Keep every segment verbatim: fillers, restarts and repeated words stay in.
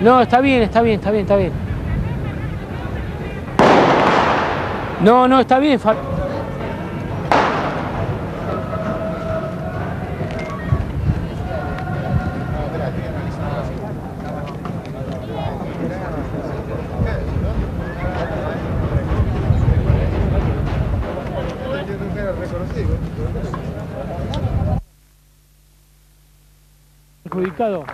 No, está bien, está bien, está bien, está bien. No, no, está bien, Fabi. Perjudicado.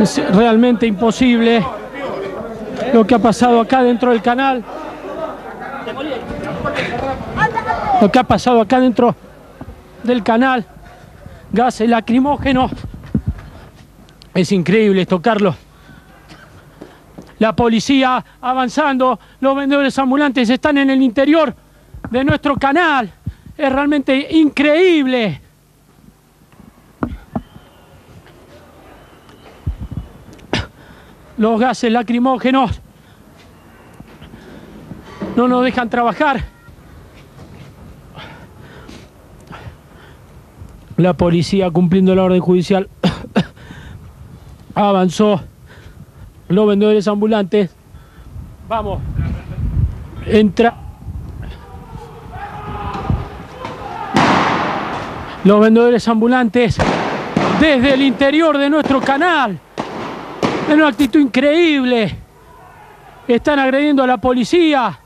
Es realmente imposible lo que ha pasado acá dentro del canal. Lo que ha pasado acá dentro del canal. Gases lacrimógenos. Es increíble esto, Carlos. La policía avanzando. Los vendedores ambulantes están en el interior de nuestro canal. Es realmente increíble. Los gases lacrimógenos no nos dejan trabajar. La policía, cumpliendo la orden judicial, avanzó. Los vendedores ambulantes, vamos, entra. Los vendedores ambulantes desde el interior de nuestro canal. En una actitud increíble. Están agrediendo a la policía.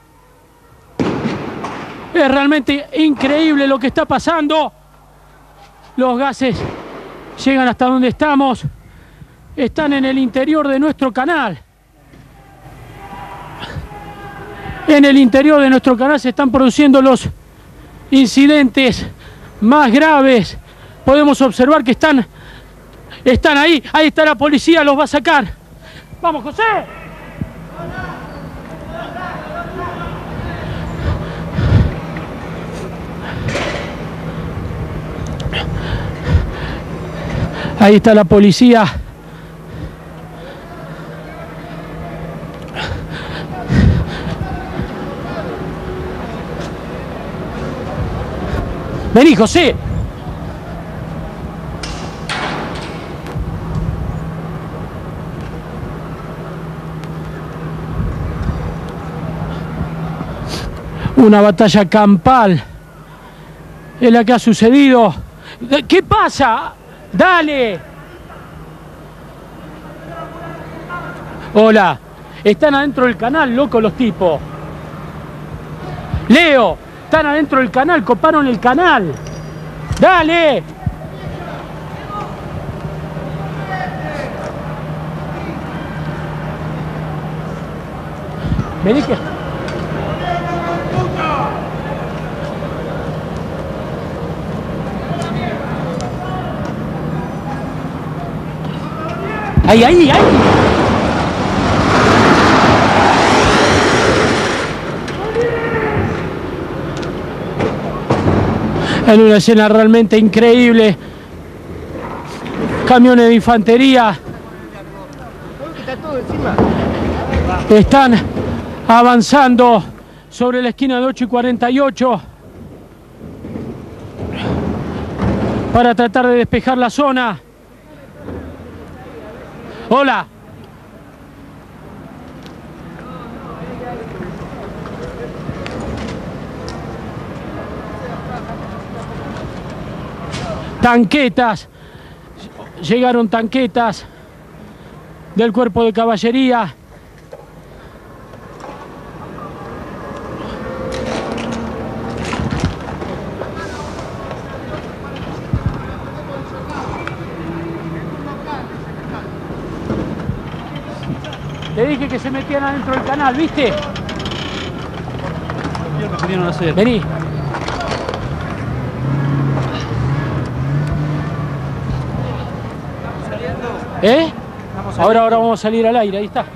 Es realmente increíble lo que está pasando. Los gases llegan hasta donde estamos. Están en el interior de nuestro canal. En el interior de nuestro canal se están produciendo los incidentes más graves. Podemos observar que están... Están ahí, ahí está la policía, los va a sacar. ¡Vamos, José! Ahí está la policía. Vení, José. Una batalla campal es la que ha sucedido. ¿Qué pasa? ¡Dale! Hola. Están adentro del canal, loco, los tipos. Leo, están adentro del canal, coparon el canal. ¡Dale! Vení que... ¡Ay, ay, ay! En una escena realmente increíble. Camiones de infantería están avanzando sobre la esquina de ocho y cuarenta y ocho para tratar de despejar la zona. Hola. Tanquetas, llegaron tanquetas del cuerpo de caballería. Te dije que se metían adentro del canal, ¿viste? Vení. ¿Eh? Ahora, ahora vamos a salir al aire, ahí está.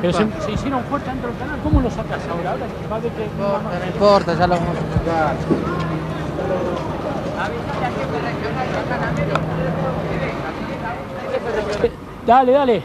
Pero se, se hicieron fuerza dentro del canal, ¿cómo lo sacás ahora? Ahora va a ver que... No, no importa, ya lo vamos a sacar. Dale, dale.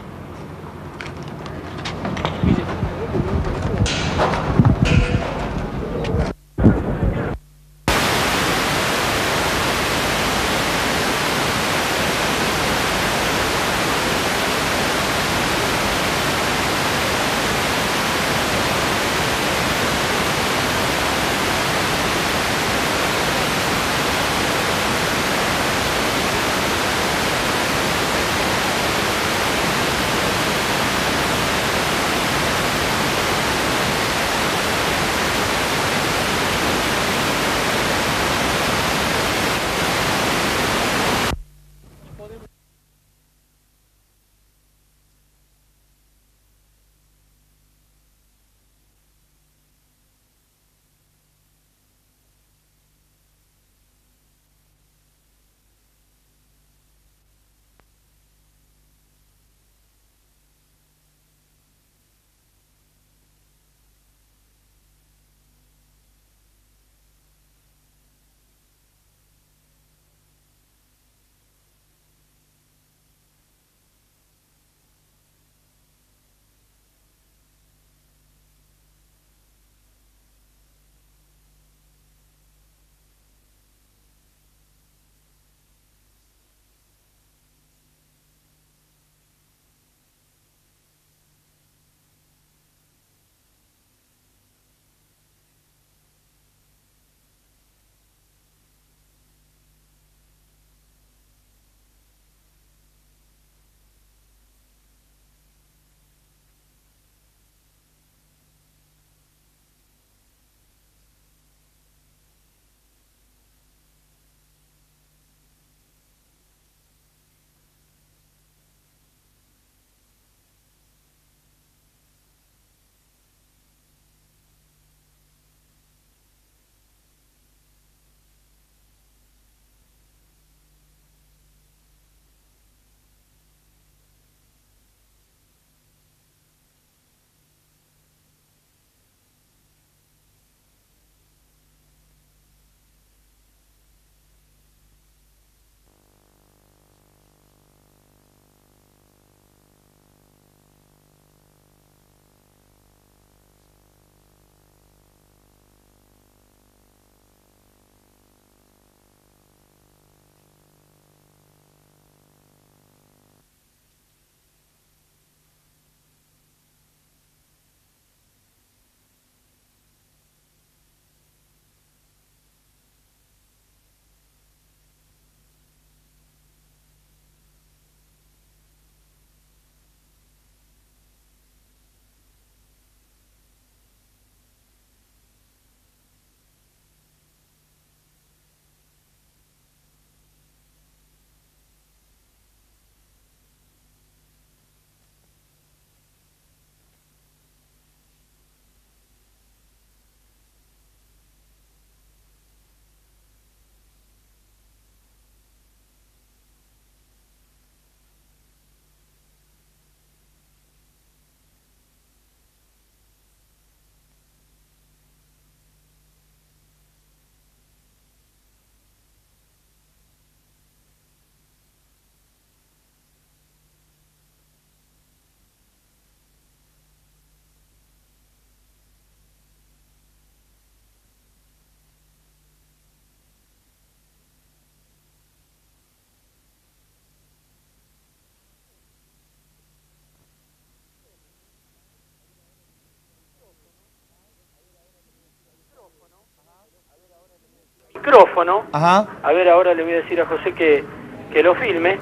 micrófono. Ajá. A ver, ahora le voy a decir a José que, que lo filme.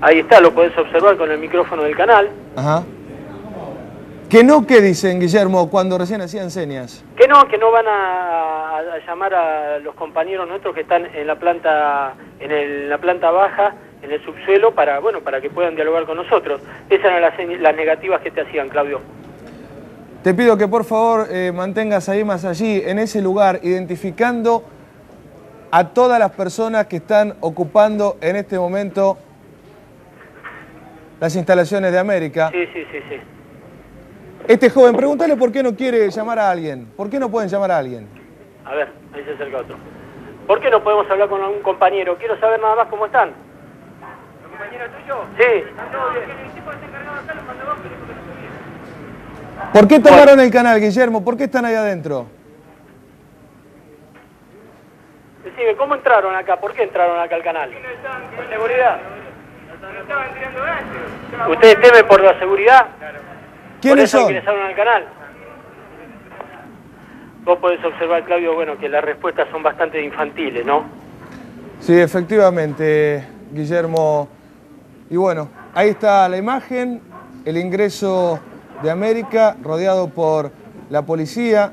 Ahí está, lo podés observar con el micrófono del canal. Ajá. Que no, ¿qué dicen, Guillermo, cuando recién hacían señas? Que no, que no van a, a llamar a los compañeros nuestros que están en la planta, en el, la planta baja, en el subsuelo, para, bueno, para que puedan dialogar con nosotros. Esas eran las, las negativas que te hacían, Claudio. Te pido que por favor eh, mantengas ahí más allí, en ese lugar, identificando a todas las personas que están ocupando en este momento las instalaciones de América. Sí, sí, sí, sí. Este joven, pregúntale por qué no quiere llamar a alguien. ¿Por qué no pueden llamar a alguien? A ver, ahí se acerca otro. ¿Por qué no podemos hablar con algún compañero? Quiero saber nada más cómo están. ¿Los compañeros tuyos? Sí. ¿Por qué tomaron bueno. el canal, Guillermo? ¿Por qué están ahí adentro? Decime, ¿cómo entraron acá? ¿Por qué entraron acá al canal? ¿Por seguridad? ¿Ustedes temen por la seguridad? ¿Quiénes son? ¿Ingresaron al canal? Vos podés observar, Claudio, bueno, que las respuestas son bastante infantiles, ¿no? Sí, efectivamente, Guillermo. Y bueno, ahí está la imagen, el ingreso de América, rodeado por la policía,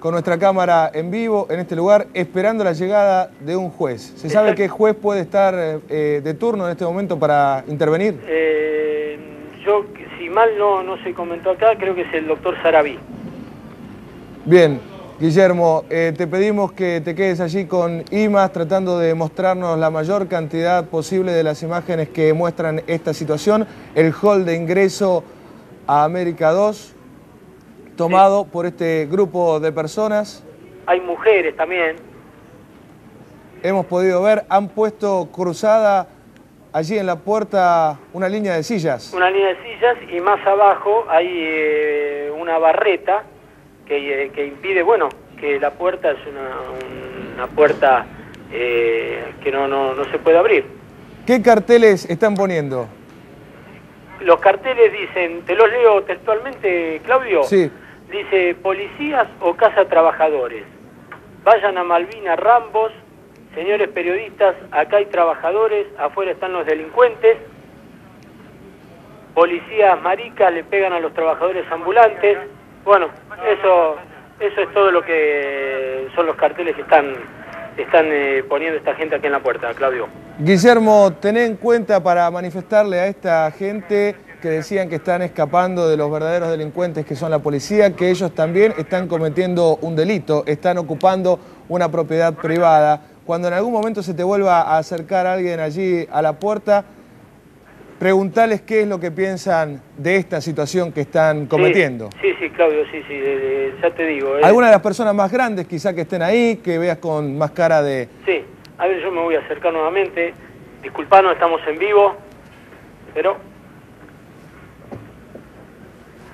con nuestra cámara en vivo, en este lugar, esperando la llegada de un juez. ¿Se sabe qué juez puede estar eh, de turno en este momento para intervenir? Eh... Yo, si mal no, no se comentó acá, creo que es el doctor Saraví. Bien, Guillermo, eh, te pedimos que te quedes allí con I M A S tratando de mostrarnos la mayor cantidad posible de las imágenes que muestran esta situación. El hall de ingreso a América dos, tomado sí. por este grupo de personas. Hay mujeres también. Hemos podido ver, han puesto cruzada allí en la puerta una línea de sillas. Una línea de sillas y más abajo hay eh, una barreta que, eh, que impide, bueno, que la puerta es una, una puerta eh, que no, no, no se puede abrir. ¿Qué carteles están poniendo? Los carteles dicen, te los leo textualmente, Claudio. Sí. Dice, policías o casa trabajadores, vayan a Malvinas Rambos. Señores periodistas, acá hay trabajadores, afuera están los delincuentes. Policías maricas le pegan a los trabajadores ambulantes. Bueno, eso, eso es todo lo que son los carteles que están, están eh, poniendo esta gente aquí en la puerta, Claudio. Guillermo, tené en cuenta para manifestarle a esta gente que decían que están escapando de los verdaderos delincuentes que son la policía, que ellos también están cometiendo un delito, están ocupando una propiedad privada. Cuando en algún momento se te vuelva a acercar alguien allí a la puerta, preguntales qué es lo que piensan de esta situación que están cometiendo. Sí, sí, sí, Claudio, sí, sí, eh, ya te digo. Eh. Algunas de las personas más grandes quizá que estén ahí, que veas con más cara de... Sí, a ver, yo me voy a acercar nuevamente. Disculpanos, estamos en vivo, pero...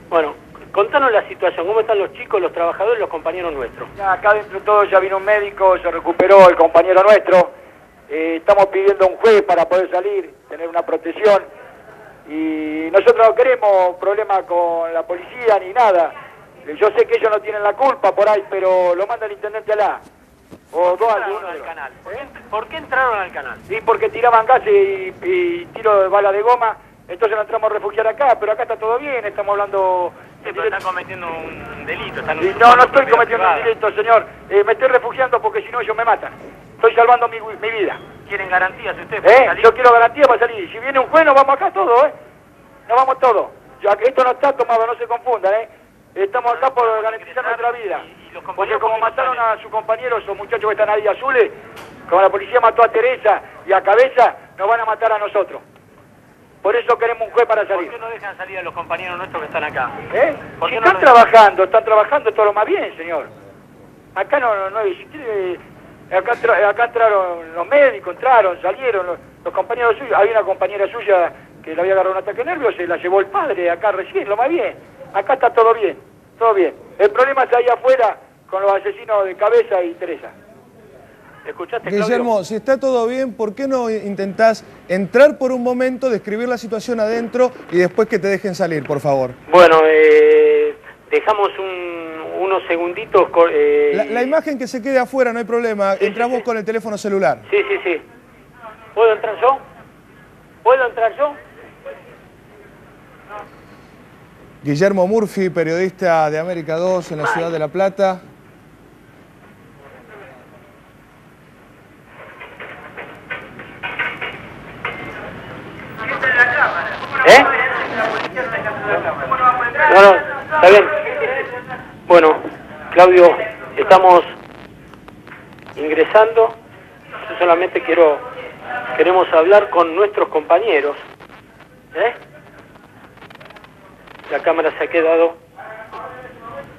Bueno, contanos la situación, ¿cómo están los chicos, los trabajadores, los compañeros nuestros? Ya, acá dentro de todo ya vino un médico, se recuperó el compañero nuestro. Eh, estamos pidiendo un juez para poder salir, tener una protección. Y nosotros no queremos problemas con la policía ni nada. Yo sé que ellos no tienen la culpa por ahí, pero lo manda el intendente Alá. O dos al uno al canal. ¿Eh? ¿Por qué entraron al canal? Sí, porque tiraban gases y, y tiro de bala de goma. Entonces nos entramos a refugiar acá, pero acá está todo bien, estamos hablando... Sí, pero están cometiendo un delito. Están sí, no, no estoy cometiendo privada. un delito, señor. Eh, me estoy refugiando porque si no ellos me matan. Estoy salvando mi, mi vida. ¿Quieren garantías ustedes para eh, salir? Yo quiero garantías para salir. Si viene un juez, nos vamos acá todos, ¿eh? Nos vamos todos. Yo, esto no está tomado, no se confundan, ¿eh? Estamos acá por garantizar nuestra vida. Y, y los porque como mataron a sus compañeros, esos muchachos que están ahí azules, como la policía mató a Teresa y a Cabeza, nos van a matar a nosotros. Por eso queremos un juez para salir. ¿Por qué no dejan salir a los compañeros nuestros que están acá? ¿Eh? Si no están trabajando, están trabajando todo lo más bien, señor. Acá no, no hay... Acá, tra... acá entraron los médicos, entraron, salieron los, los compañeros suyos. Hay una compañera suya que le había agarrado un ataque nervioso, se la llevó el padre acá recién, lo más bien. Acá está todo bien, todo bien. El problema está ahí afuera con los asesinos de Cabeza y Teresa. ¿Escuchaste, Claudio? Guillermo, si está todo bien, ¿por qué no intentás entrar por un momento, describir la situación adentro y después que te dejen salir, por favor? Bueno, eh, dejamos un, unos segunditos... Eh, la, la imagen que se quede afuera, no hay problema. Sí, Entrás sí, vos sí. con el teléfono celular. Sí, sí, sí. ¿Puedo entrar yo? ¿Puedo entrar yo? Guillermo Murphy, periodista de América dos en la ciudad de La Plata. ¿Eh? No, no, está bien. Bueno, Claudio, estamos ingresando. Yo solamente quiero, queremos hablar con nuestros compañeros. ¿Eh? La cámara se ha quedado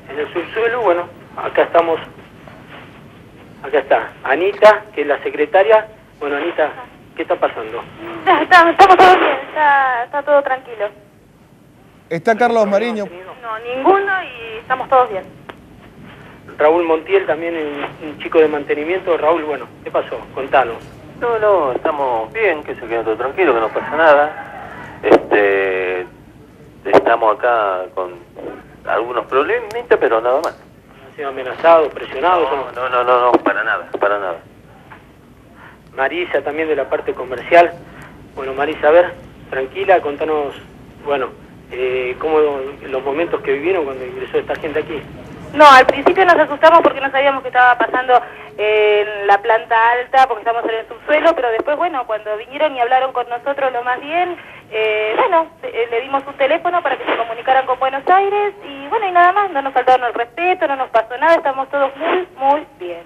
en el subsuelo. Bueno, acá estamos. Acá está Anita, que es la secretaria. Bueno, Anita, ¿qué está pasando? Está, está, estamos todos bien, está, está todo tranquilo. ¿Está Carlos Mariño? No, ninguno, y estamos todos bien. Raúl Montiel, también un, un chico de mantenimiento. Raúl, bueno, ¿qué pasó? Contanos. No, no, estamos bien, que se quede todo tranquilo, que no pasa nada. Este, estamos acá con algunos problemitas, pero nada más. ¿Han sido amenazados, presionados? No, no, no, no, no, para nada, para nada. Marisa, también de la parte comercial. Bueno, Marisa, a ver, tranquila, contanos, bueno, eh, cómo los momentos que vivieron cuando ingresó esta gente aquí. No, al principio nos asustamos porque no sabíamos qué estaba pasando en la planta alta, porque estamos en el subsuelo, pero después, bueno, cuando vinieron y hablaron con nosotros lo más bien, eh, bueno, le dimos un teléfono para que se comunicaran con Buenos Aires, y bueno, y nada más, no nos faltaron el respeto, no nos pasó nada, estamos todos muy, muy bien.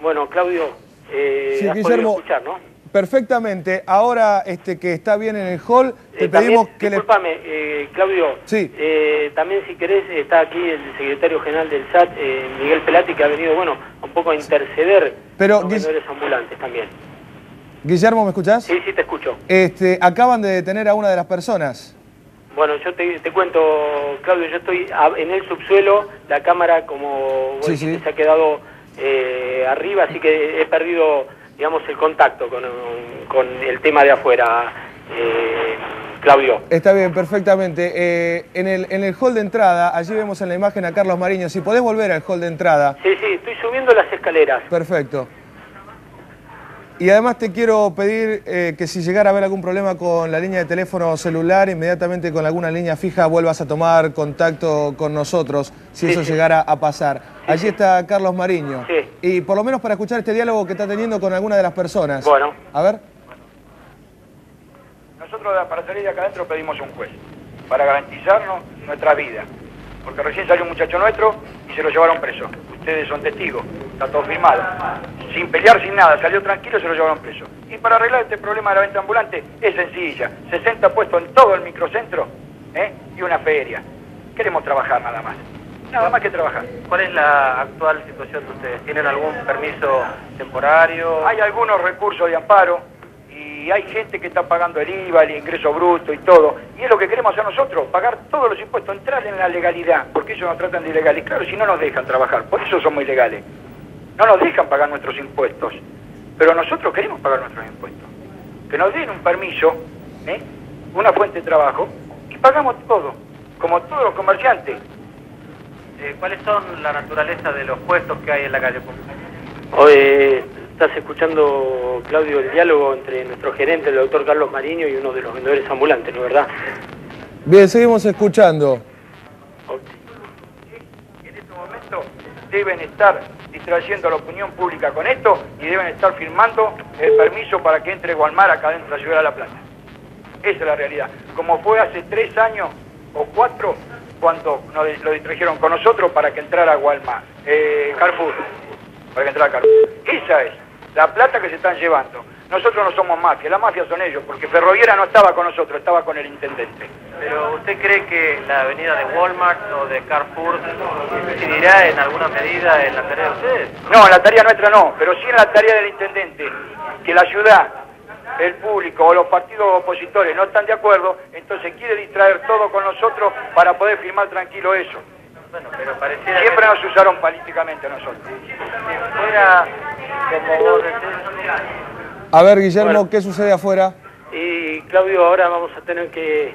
Bueno, Claudio... Eh, sí, Guillermo, escuchar, ¿no? Perfectamente. Ahora este, que está bien en el hall, te eh, pedimos también, que discúlpame, le... eh, Claudio, sí. eh, también si querés, está aquí el secretario general del S A T, eh, Miguel Pelati, que ha venido, bueno, un poco a interceder pero los vendedores Guis... ambulantes también. Guillermo, ¿me escuchás? Sí, sí, te escucho. Este, acaban de detener a una de las personas. Bueno, yo te, te cuento, Claudio, yo estoy en el subsuelo, la cámara, como sí, sí. se ha quedado... Eh, arriba, así que he perdido, digamos, el contacto con, con el tema de afuera, eh, Claudio. Está bien, perfectamente. Eh, en, el, en el hall de entrada, allí vemos en la imagen a Carlos Mariño. Si podés volver al hall de entrada. Sí, sí, estoy subiendo las escaleras. Perfecto. Y además te quiero pedir eh, que si llegara a haber algún problema con la línea de teléfono celular, inmediatamente con alguna línea fija vuelvas a tomar contacto con nosotros, si sí, eso sí. llegara a pasar. Sí, Allí sí. está Carlos Mariño. Sí. Y por lo menos para escuchar este diálogo que está teniendo con alguna de las personas. Bueno. A ver. Nosotros para salir de acá adentro pedimos un juez, para garantizarnos nuestra vida. Porque recién salió un muchacho nuestro y se lo llevaron preso. Ustedes son testigos, está todo firmado. Sin pelear, sin nada, salió tranquilo y se lo llevaron preso. Y para arreglar este problema de la venta ambulante es sencilla. sesenta puestos en todo el microcentro, ¿eh? Y una feria. Queremos trabajar nada más. Nada más que trabajar. ¿Cuál es la actual situación de ustedes? ¿Tienen algún permiso temporario? Hay algunos recursos de amparo y hay gente que está pagando el I V A, el ingreso bruto y todo. Y es lo que queremos hacer nosotros, pagar todos los impuestos, entrar en la legalidad, porque ellos nos tratan de ilegales. Claro, si no nos dejan trabajar, por eso somos ilegales. No nos dejan pagar nuestros impuestos, pero nosotros queremos pagar nuestros impuestos. Que nos den un permiso, ¿eh? Una fuente de trabajo, y pagamos todo, como todos los comerciantes. Eh, ¿Cuáles son la naturaleza de los puestos que hay en la calle? Oye, estás escuchando, Claudio, el diálogo entre nuestro gerente, el doctor Carlos Mariño, y uno de los vendedores ambulantes, ¿no es verdad? Bien, seguimos escuchando. Okay. En este momento deben estar... distrayendo a la opinión pública con esto y deben estar firmando el permiso para que entre Walmart acá dentro de la ciudad de La Plata. Esa es la realidad. Como fue hace tres años o cuatro cuando nos lo distrajeron con nosotros para que entrara Walmart, eh, Carrefour, para que entrara Carrefour. Esa es la plata que se están llevando. Nosotros no somos mafia, la mafia son ellos, porque Ferroviera no estaba con nosotros, estaba con el intendente. Pero ¿usted cree que la avenida de Walmart o de Carrefour incidirá en alguna medida en la tarea de ustedes? No, en la tarea nuestra no, pero sí en la tarea del intendente. Que la ciudad, el público o los partidos opositores no están de acuerdo, entonces quiere distraer todo con nosotros para poder firmar tranquilo eso. Bueno, pero pareciera siempre que... nos usaron políticamente a nosotros. Si fuera... A ver, Guillermo, bueno, ¿qué sucede afuera? Y Claudio, ahora vamos a tener que,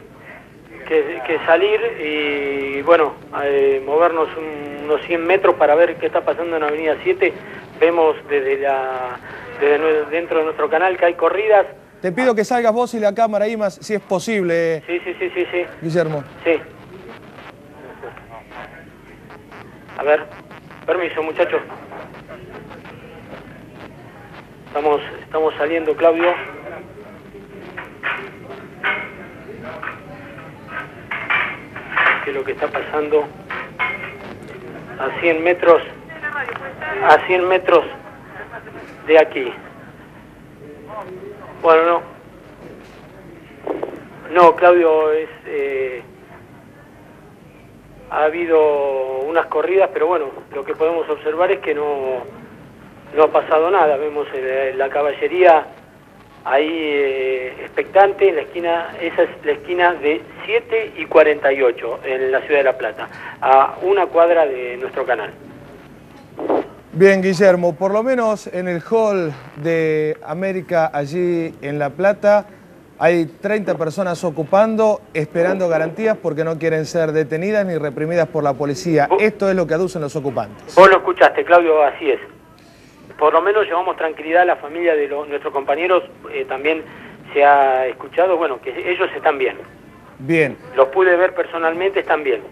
que, que salir y, bueno, eh, movernos un, unos cien metros para ver qué está pasando en Avenida siete. Vemos desde, la, desde dentro de nuestro canal que hay corridas. Te pido que salgas vos y la cámara ahí más, si es posible. Sí, sí, sí, sí, sí. Guillermo. Sí. A ver, permiso, muchachos. Estamos, estamos saliendo, Claudio. ¿Qué es lo que está pasando? A cien metros. A cien metros de aquí. Bueno, no. No, Claudio, es... Eh... Ha habido unas corridas, pero bueno, lo que podemos observar es que no, no ha pasado nada. Vemos la caballería ahí eh, expectante en la esquina, esa es la esquina de siete y cuarenta y ocho en la ciudad de La Plata, a una cuadra de nuestro canal. Bien, Guillermo, por lo menos en el hall de América allí en La Plata... Hay treinta personas ocupando, esperando garantías porque no quieren ser detenidas ni reprimidas por la policía. Esto es lo que aducen los ocupantes. Vos lo escuchaste, Claudio, así es. Por lo menos llevamos tranquilidad a la familia de los, nuestros compañeros. Eh, también se ha escuchado, bueno, que ellos están bien. Bien. Los pude ver personalmente, están bien.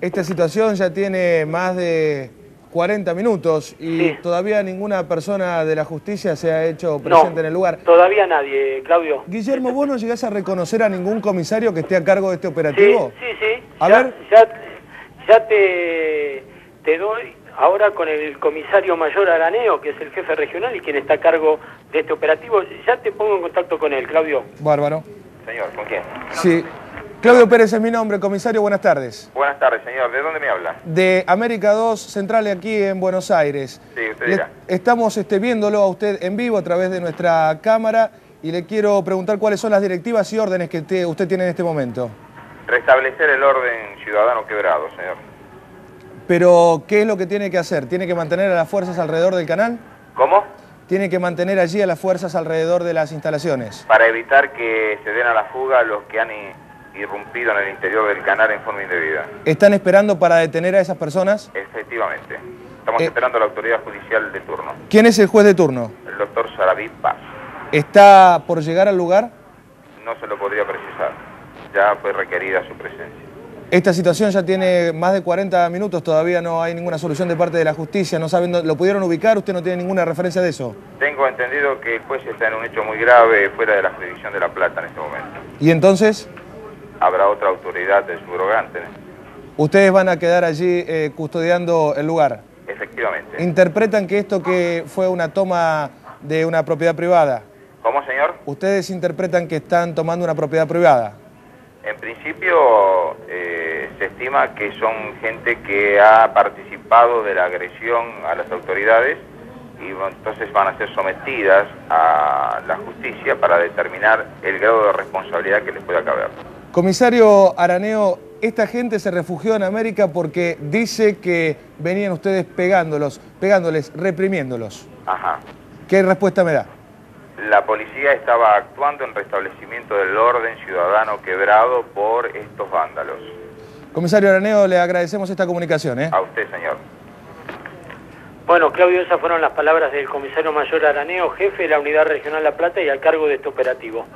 Esta situación ya tiene más de cuarenta minutos y sí. Todavía ninguna persona de la justicia se ha hecho presente no, en el lugar. Todavía nadie, Claudio. Guillermo, ¿vos no llegás a reconocer a ningún comisario que esté a cargo de este operativo? Sí, sí, sí. A ya, ver. Ya, ya te, te doy ahora con el comisario mayor Araneo, que es el jefe regional y quien está a cargo de este operativo. Ya te pongo en contacto con él, Claudio. Bárbaro. Señor, ¿con quién? Sí. Claudio Pérez es mi nombre, comisario, buenas tardes. Buenas tardes, señor. ¿De dónde me habla? De América dos, central aquí en Buenos Aires. Sí, usted dirá. Estamos este, viéndolo a usted en vivo a través de nuestra cámara y le quiero preguntar cuáles son las directivas y órdenes que te, usted tiene en este momento. Restablecer el orden ciudadano quebrado, señor. Pero, ¿qué es lo que tiene que hacer? ¿Tiene que mantener a las fuerzas alrededor del canal? ¿Cómo? Tiene que mantener allí a las fuerzas alrededor de las instalaciones. Para evitar que se den a la fuga los que han... irrumpido en el interior del canal en forma indebida. ¿Están esperando para detener a esas personas? Efectivamente. Estamos eh... esperando a la autoridad judicial de turno. ¿Quién es el juez de turno? El doctor Saraví Paz. ¿Está por llegar al lugar? No se lo podría precisar. Ya fue requerida su presencia. Esta situación ya tiene más de cuarenta minutos, todavía no hay ninguna solución de parte de la justicia. No saben, ¿lo pudieron ubicar? ¿Usted no tiene ninguna referencia de eso? Tengo entendido que el juez está en un hecho muy grave fuera de la jurisdicción de La Plata en este momento. ¿Y entonces? Habrá otra autoridad de subrogante. ¿Ustedes van a quedar allí eh, custodiando el lugar? Efectivamente. ¿Interpretan que esto que fue una toma de una propiedad privada? ¿Cómo, señor? ¿Ustedes interpretan que están tomando una propiedad privada? En principio eh, se estima que son gente que ha participado de la agresión a las autoridades y entonces van a ser sometidas a la justicia para determinar el grado de responsabilidad que les pueda caber. Comisario Araneo, esta gente se refugió en América porque dice que venían ustedes pegándolos, pegándoles, reprimiéndolos. Ajá. ¿Qué respuesta me da? La policía estaba actuando en restablecimiento del orden ciudadano quebrado por estos vándalos. Comisario Araneo, le agradecemos esta comunicación, ¿eh? A usted, señor. Bueno, Claudio, esas fueron las palabras del comisario mayor Araneo, jefe de la Unidad Regional La Plata y al cargo de este operativo.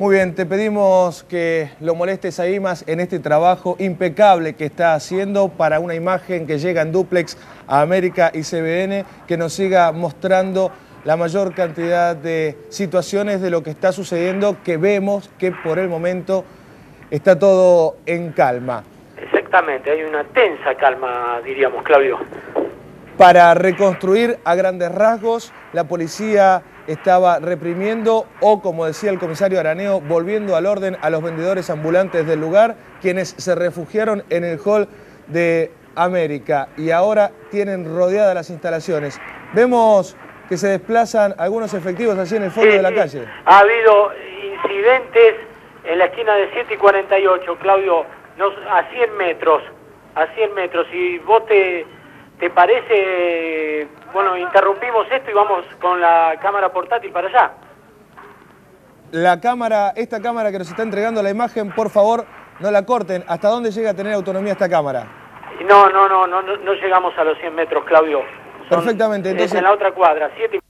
Muy bien, te pedimos que lo molestes ahí más en este trabajo impecable que está haciendo para una imagen que llega en dúplex a América y C B N, que nos siga mostrando la mayor cantidad de situaciones de lo que está sucediendo, que vemos que por el momento está todo en calma. Exactamente, hay una tensa calma, diríamos, Claudio. Para reconstruir a grandes rasgos, la policía estaba reprimiendo o, como decía el comisario Araneo, volviendo al orden a los vendedores ambulantes del lugar, quienes se refugiaron en el hall de América y ahora tienen rodeadas las instalaciones. Vemos que se desplazan algunos efectivos allí en el fondo sí, de la calle. Ha habido incidentes en la esquina de siete y cuarenta y ocho, Claudio, a cien metros, a cien metros, y vos te... ¿Te parece? Bueno, interrumpimos esto y vamos con la cámara portátil para allá. La cámara, esta cámara que nos está entregando la imagen, por favor, no la corten. ¿Hasta dónde llega a tener autonomía esta cámara? No, no, no, no, no llegamos a los cien metros, Claudio. Son, perfectamente. Entonces, en la otra cuadra, siete...